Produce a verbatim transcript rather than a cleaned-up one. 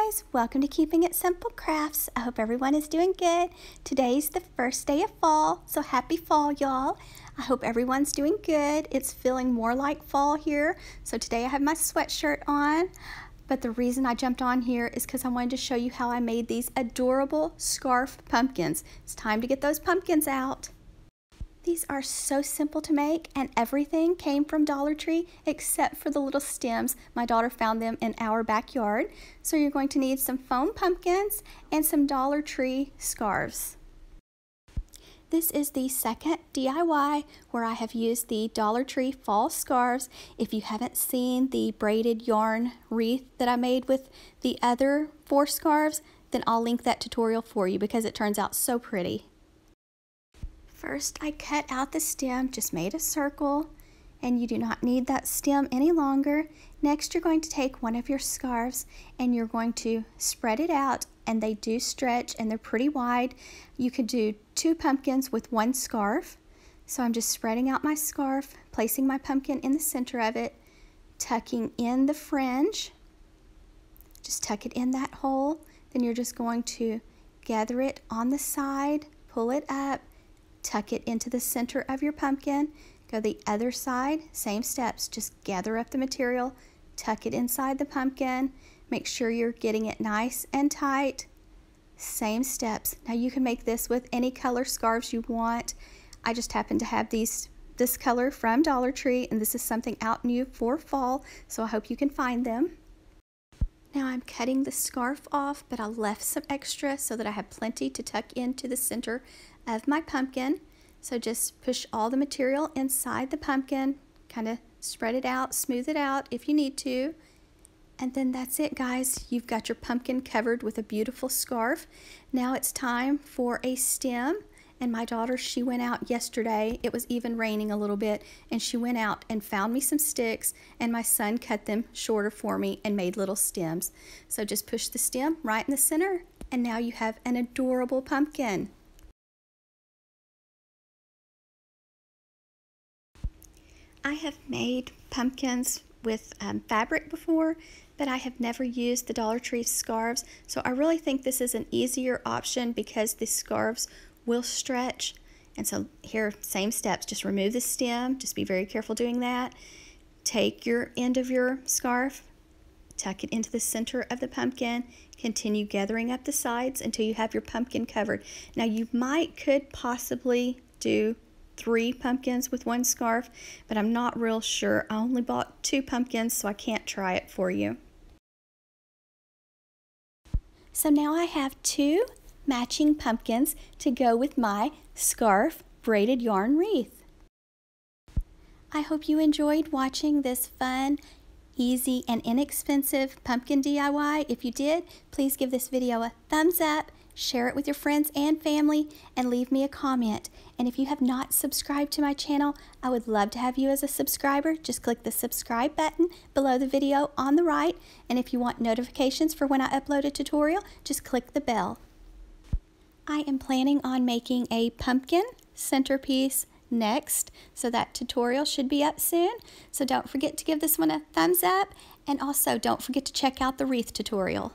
guys, welcome to Keeping It Simple Crafts. I hope everyone is doing good. Today's the first day of fall, so happy fall, y'all. I hope everyone's doing good. It's feeling more like fall here. So today I have my sweatshirt on, but the reason I jumped on here is because I wanted to show you how I made these adorable scarf pumpkins. It's time to get those pumpkins out. These are so simple to make, and everything came from Dollar Tree except for the little stems. My daughter found them in our backyard. So you're going to need some foam pumpkins and some Dollar Tree scarves. This is the second D I Y where I have used the Dollar Tree fall scarves. If you haven't seen the braided yarn wreath that I made with the other four scarves, then I'll link that tutorial for you because it turns out so pretty. First, I cut out the stem, just made a circle, and you do not need that stem any longer. Next, you're going to take one of your scarves and you're going to spread it out, and they do stretch and they're pretty wide. You could do two pumpkins with one scarf. So I'm just spreading out my scarf, placing my pumpkin in the center of it, tucking in the fringe. Just tuck it in that hole. Then you're just going to gather it on the side, pull it up, tuck it into the center of your pumpkin, go the other side, same steps, just gather up the material, tuck it inside the pumpkin, make sure you're getting it nice and tight, same steps. Now you can make this with any color scarves you want. I just happen to have these this color from Dollar Tree, and this is something out new for fall, so I hope you can find them. Now I'm cutting the scarf off, but I left some extra so that I have plenty to tuck into the center of my pumpkin. So just push all the material inside the pumpkin, kind of spread it out, smooth it out if you need to. And then that's it, guys. You've got your pumpkin covered with a beautiful scarf. Now it's time for a stem. And my daughter, she went out yesterday. It was even raining a little bit, and she went out and found me some sticks, and my son cut them shorter for me and made little stems. So just push the stem right in the center, and now you have an adorable pumpkin. I have made pumpkins with um, fabric before, but I have never used the Dollar Tree scarves, so I really think this is an easier option because the scarves will stretch. And so here, same steps, just remove the stem, just be very careful doing that. Take your end of your scarf, tuck it into the center of the pumpkin, continue gathering up the sides until you have your pumpkin covered. Now you might could possibly do three pumpkins with one scarf, but I'm not real sure. I only bought two pumpkins, so I can't try it for you. So now I have two matching pumpkins to go with my scarf braided yarn wreath. I hope you enjoyed watching this fun, easy, and inexpensive pumpkin D I Y. If you did, please give this video a thumbs up, share it with your friends and family, and leave me a comment. And if you have not subscribed to my channel, I would love to have you as a subscriber. Just click the subscribe button below the video on the right. And if you want notifications for when I upload a tutorial, just click the bell. I am planning on making a pumpkin centerpiece next, so that tutorial should be up soon. So don't forget to give this one a thumbs up, and also don't forget to check out the wreath tutorial.